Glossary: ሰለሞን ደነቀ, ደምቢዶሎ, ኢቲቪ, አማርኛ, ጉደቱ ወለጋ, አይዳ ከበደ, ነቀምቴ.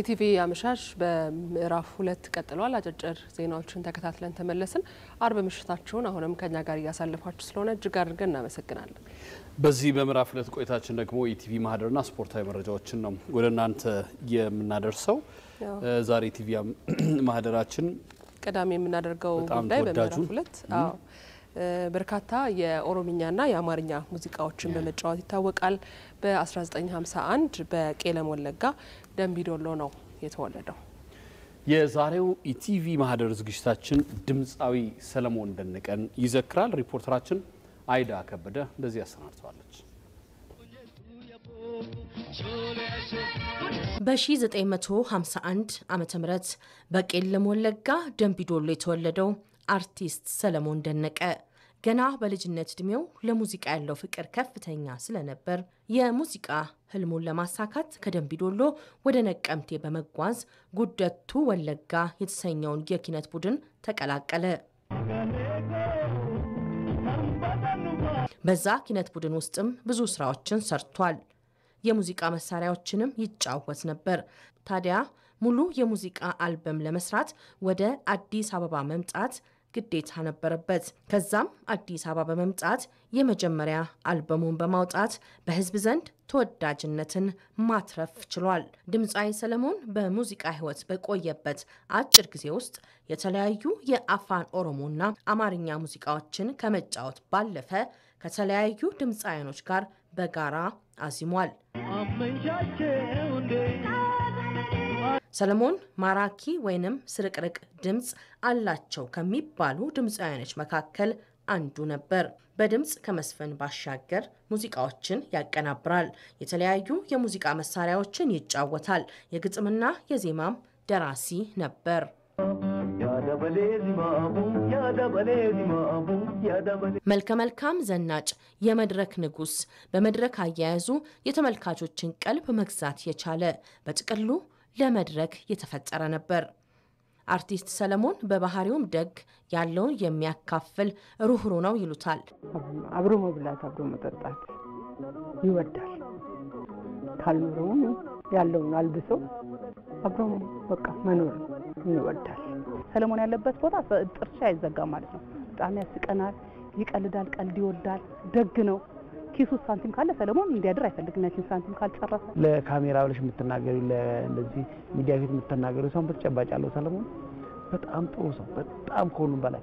ኢቲቪ አመሻሽ በምዕራፍ 2 ቀጥሏል። አጭር ዜናዎችን ተከታትለን ተመለስን። አርብ ምሽታችሁን አሁንም ከኛ ጋር ያሳለፋችሁ ስለሆነ እጅግ አድርገን እናመሰግናለን። በዚህ በምዕራፍ 2 ቆይታችን ደግሞ ኢቲቪ ማህደርና ስፖርታዊ መረጃዎችን ነው ወደ እናንተ የምናደርሰው። ዛሬ ኢቲቪ ማህደራችን ቀዳሚ የምናደርገው ጉዳይ በምዕራፍ 2 በርካታ የኦሮሚኛና የአማርኛ ሙዚቃዎችን በመጫወት ይታወቃል። በ1951 በቄለም ወለጋ ደምቢዶሎ ነው የተወለደው። የዛሬው ኢቲቪ ማህደር ዝግጅታችን ድምጻዊ ሰለሞን ደነቀን ይዘክራል። ሪፖርተራችን አይዳ ከበደ እንደዚህ ያሰናድተዋለች። በ1951 ዓመተ ምህረት በቄለም ወለጋ ደምቢዶሎ የተወለደው አርቲስት ሰለሞን ደነቀ ገና በልጅነት እድሜው ለሙዚቃ ያለው ፍቅር ከፍተኛ ስለነበር የሙዚቃ ህልሙን ለማሳካት ከደምቢዶሎ ወደ ነቀምቴ በመጓዝ ጉደቱ ወለጋ የተሰኘውን የኪነት ቡድን ተቀላቀለ። በዛ ኪነት ቡድን ውስጥም ብዙ ስራዎችን ሰርቷል። የሙዚቃ መሳሪያዎችንም ይጫወት ነበር። ታዲያ ሙሉ የሙዚቃ አልበም ለመስራት ወደ አዲስ አበባ መምጣት ግዴታ ነበረበት። ከዛም አዲስ አበባ በመምጣት የመጀመሪያ አልበሙን በማውጣት በህዝብ ዘንድ ተወዳጅነትን ማትረፍ ችሏል። ድምጻዊ ሰለሞን በሙዚቃ ህይወት በቆየበት አጭር ጊዜ ውስጥ የተለያዩ የአፋን ኦሮሞና አማርኛ ሙዚቃዎችን ከመጫወት ባለፈ ከተለያዩ ድምጻውያኖች ጋር በጋራ አዚሟል። ሰለሞን ማራኪ ወይንም ስርቅርቅ ድምጽ አላቸው ከሚባሉ ድምጻውያኖች መካከል አንዱ ነበር። በድምጽ ከመስፈን ባሻገር ሙዚቃዎችን ያቀናብራል። የተለያዩ የሙዚቃ መሳሪያዎችን ይጫወታል። የግጥምና የዜማም ደራሲ ነበር። መልከ መልካም ዘናጭ፣ የመድረክ ንጉስ፣ በመድረክ አያያዙ የተመልካቾችን ቀልብ መግዛት የቻለ በጥቅሉ ለመድረክ የተፈጠረ ነበር። አርቲስት ሰለሞን በባህሪውም ደግ ያለውን የሚያካፍል ሩህሩህ ነው ይሉታል። አብሮ መብላት አብሮ መጠጣት ይወዳል። ካልኖረውም ያለውን አልብሶ አብሮ በቃ መኖር ይወዳል። ሰለሞን ያለበት ቦታ ጥርሻ አይዘጋ ማለት ነው። በጣም ያስቀናል፣ ይቀልዳል፣ ቀልድ ይወዳል፣ ደግ ነው። ኪሱ ሳንቲም ካለ ሰለሞን እንዲያድር አይፈልግም። ያቺ ሳንቲም ካልጨረሰ ለካሜራ ብለሽ የምትናገሪ ለዚህ ሚዲያ ፊት የምትናገሪ ሰው በተጨባጭ ያለው ሰለሞን በጣም ጥሩ ሰው፣ በጣም ከሁሉም በላይ